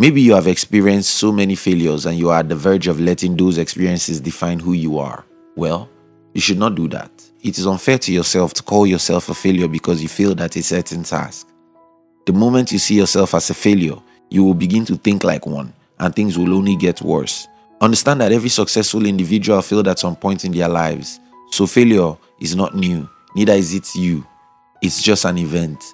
Maybe you have experienced so many failures and you are at the verge of letting those experiences define who you are. Well, you should not do that. It is unfair to yourself to call yourself a failure because you failed at a certain task. The moment you see yourself as a failure, you will begin to think like one, and things will only get worse. Understand that every successful individual failed at some point in their lives. So failure is not new, neither is it you. It's just an event.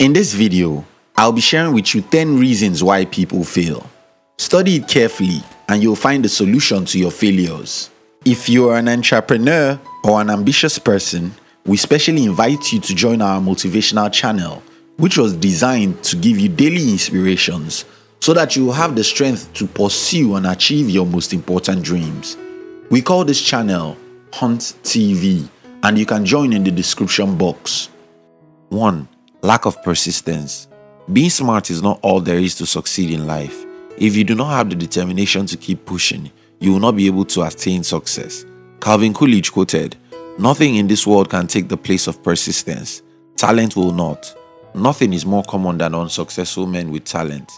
In this video, I'll be sharing with you 10 reasons why people fail. Study it carefully and you'll find a solution to your failures. If you're an entrepreneur or an ambitious person, we specially invite you to join our motivational channel, which was designed to give you daily inspirations so that you will have the strength to pursue and achieve your most important dreams. We call this channel Hunt TV, and you can join in the description box. 1. Lack of persistence. Being smart is not all there is to succeed in life. If you do not have the determination to keep pushing, you will not be able to attain success. Calvin Coolidge quoted, "Nothing in this world can take the place of persistence. Talent will not. Nothing is more common than unsuccessful men with talent.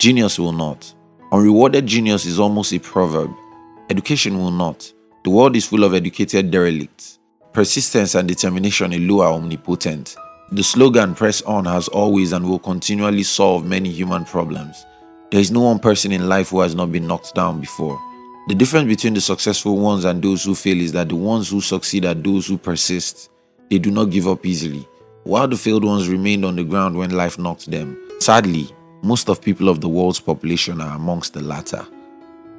Genius will not. Unrewarded genius is almost a proverb. Education will not. The world is full of educated derelicts. Persistence and determination alone are omnipotent." The slogan "Press On" has always and will continually solve many human problems. There is no one person in life who has not been knocked down before. The difference between the successful ones and those who fail is that the ones who succeed are those who persist. They do not give up easily, while the failed ones remained on the ground when life knocked them. Sadly, most of people of the world's population are amongst the latter.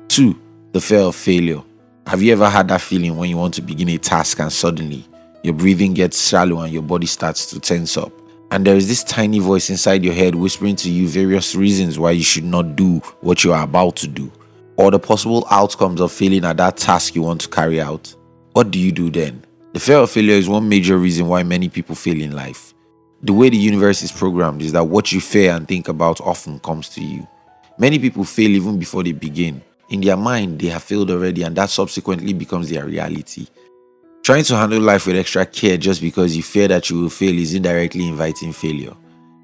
2. The fear of failure. Have you ever had that feeling when you want to begin a task and suddenly your breathing gets shallow and your body starts to tense up, and there is this tiny voice inside your head whispering to you various reasons why you should not do what you are about to do, or the possible outcomes of failing at that task you want to carry out? What do you do then? The fear of failure is one major reason why many people fail in life. The way the universe is programmed is that what you fear and think about often comes to you. Many people fail even before they begin. In their mind, they have failed already, and that subsequently becomes their reality. Trying to handle life with extra care just because you fear that you will fail is indirectly inviting failure.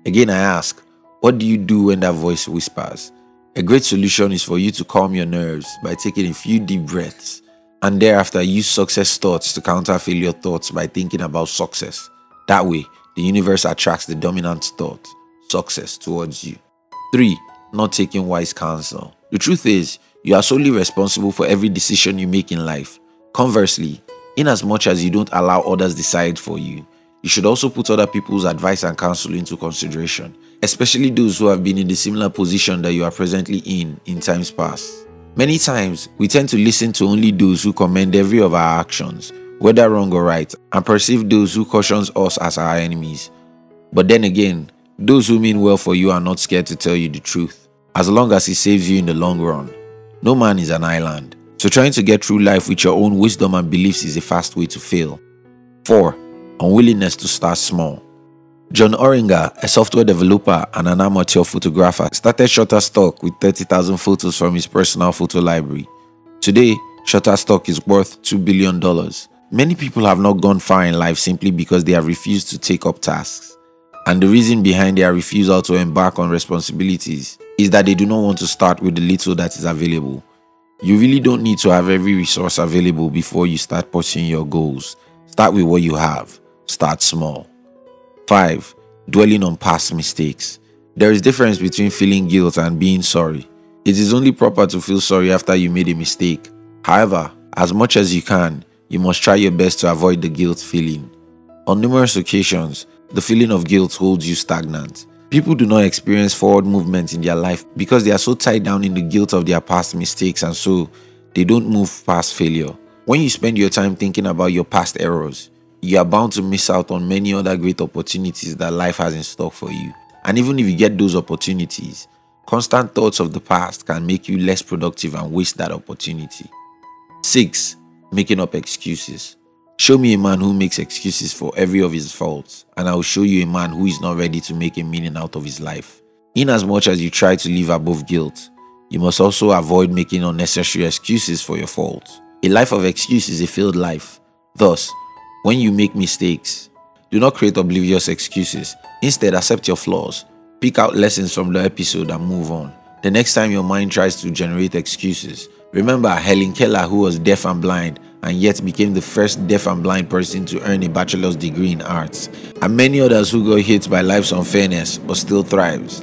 Again, I ask, what do you do when that voice whispers? A great solution is for you to calm your nerves by taking a few deep breaths, and thereafter use success thoughts to counter failure thoughts by thinking about success. That way, the universe attracts the dominant thought, success, towards you. 3. Not taking wise counsel. The truth is, you are solely responsible for every decision you make in life. Conversely, inasmuch as you don't allow others decide for you, you should also put other people's advice and counsel into consideration, especially those who have been in the similar position that you are presently in times past. Many times, we tend to listen to only those who commend every of our actions, whether wrong or right, and perceive those who cautions us as our enemies. But then again, those who mean well for you are not scared to tell you the truth, as long as it saves you in the long run. No man is an island, so trying to get through life with your own wisdom and beliefs is a fast way to fail. 4. Unwillingness to start small. John Oringer, a software developer and an amateur photographer, started Shutterstock with 30,000 photos from his personal photo library. Today, Shutterstock is worth $2 billion. Many people have not gone far in life simply because they have refused to take up tasks. And the reason behind their refusal to embark on responsibilities is that they do not want to start with the little that is available. You really don't need to have every resource available before you start pursuing your goals. Start with what you have. Start small. 5. Dwelling on past mistakes. There is a difference between feeling guilt and being sorry. It is only proper to feel sorry after you made a mistake. However, as much as you can, you must try your best to avoid the guilt feeling. On numerous occasions, the feeling of guilt holds you stagnant. People do not experience forward movement in their life because they are so tied down in the guilt of their past mistakes, and so they don't move past failure. When you spend your time thinking about your past errors, you are bound to miss out on many other great opportunities that life has in stock for you. And even if you get those opportunities, constant thoughts of the past can make you less productive and waste that opportunity. 6. Making up excuses. Show me a man who makes excuses for every of his faults, and I will show you a man who is not ready to make a meaning out of his life. Inasmuch as you try to live above guilt, you must also avoid making unnecessary excuses for your faults. A life of excuses is a failed life. Thus, when you make mistakes, do not create oblivious excuses. Instead, accept your flaws, pick out lessons from the episode and move on. The next time your mind tries to generate excuses, remember Helen Keller, who was deaf and blind and yet became the first deaf and blind person to earn a bachelor's degree in arts, and many others who got hit by life's unfairness but still thrives.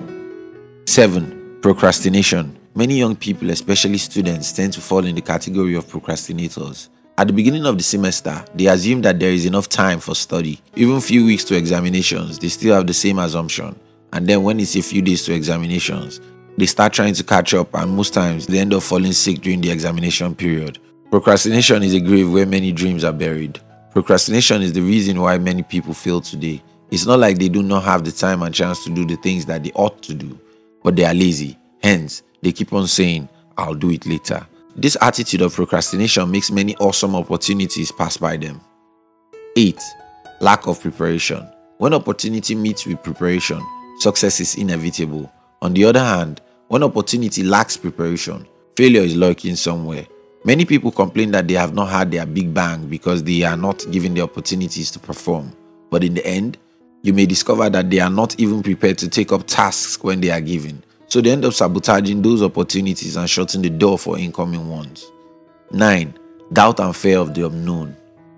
7. Procrastination. Many young people, especially students, tend to fall in the category of procrastinators. At the beginning of the semester, they assume that there is enough time for study. Even few weeks to examinations, they still have the same assumption. And then when it's a few days to examinations, they start trying to catch up, and most times they end up falling sick during the examination period. Procrastination is a grave where many dreams are buried. Procrastination is the reason why many people fail today. It's not like they do not have the time and chance to do the things that they ought to do, but they are lazy. Hence, they keep on saying, "I'll do it later." This attitude of procrastination makes many awesome opportunities pass by them. 8. Lack of preparation. When opportunity meets with preparation, success is inevitable. On the other hand, when opportunity lacks preparation, failure is lurking somewhere. Many people complain that they have not had their big bang because they are not given the opportunities to perform. But in the end, you may discover that they are not even prepared to take up tasks when they are given. So they end up sabotaging those opportunities and shutting the door for incoming ones. 9. Doubt and fear of the unknown.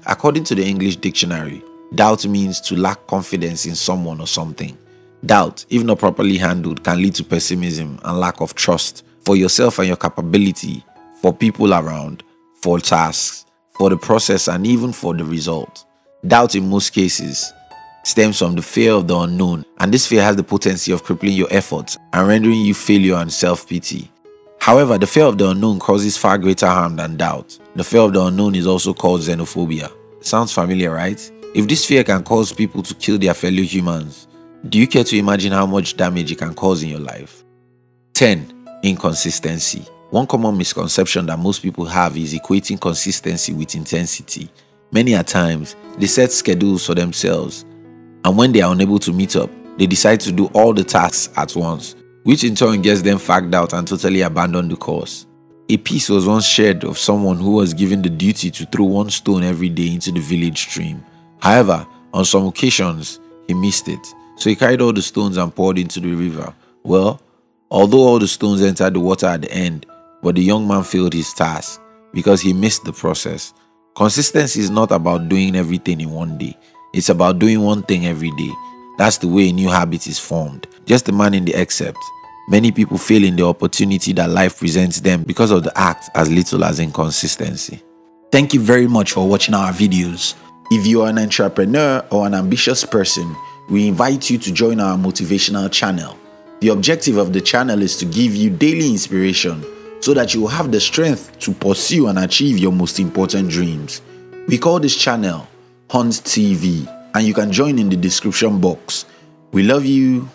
According to the English dictionary, doubt means to lack confidence in someone or something. Doubt, if not properly handled, can lead to pessimism and lack of trust for yourself and your capability, for people around, for tasks, for the process, and even for the result. Doubt in most cases stems from the fear of the unknown, and this fear has the potency of crippling your efforts and rendering you failure and self-pity. However, the fear of the unknown causes far greater harm than doubt. The fear of the unknown is also called xenophobia. Sounds familiar, right? If this fear can cause people to kill their fellow humans, do you care to imagine how much damage it can cause in your life? 10. Inconsistency. One common misconception that most people have is equating consistency with intensity. Many a times, they set schedules for themselves, and when they are unable to meet up, they decide to do all the tasks at once, which in turn gets them fagged out and totally abandon the course. A piece was once shared of someone who was given the duty to throw one stone every day into the village stream. However, on some occasions, he missed it. So he carried all the stones and poured into the river. Well, although all the stones entered the water at the end, but the young man failed his task because he missed the process. Consistency is not about doing everything in one day. It's about doing one thing every day. That's the way a new habit is formed. Just the man in the except. Many people fail in the opportunity that life presents them because of the act as little as inconsistency. Thank you very much for watching our videos. If you are an entrepreneur or an ambitious person, we invite you to join our motivational channel. The objective of the channel is to give you daily inspiration so that you will have the strength to pursue and achieve your most important dreams. We call this channel Hunt TV, and you can join in the description box. We love you.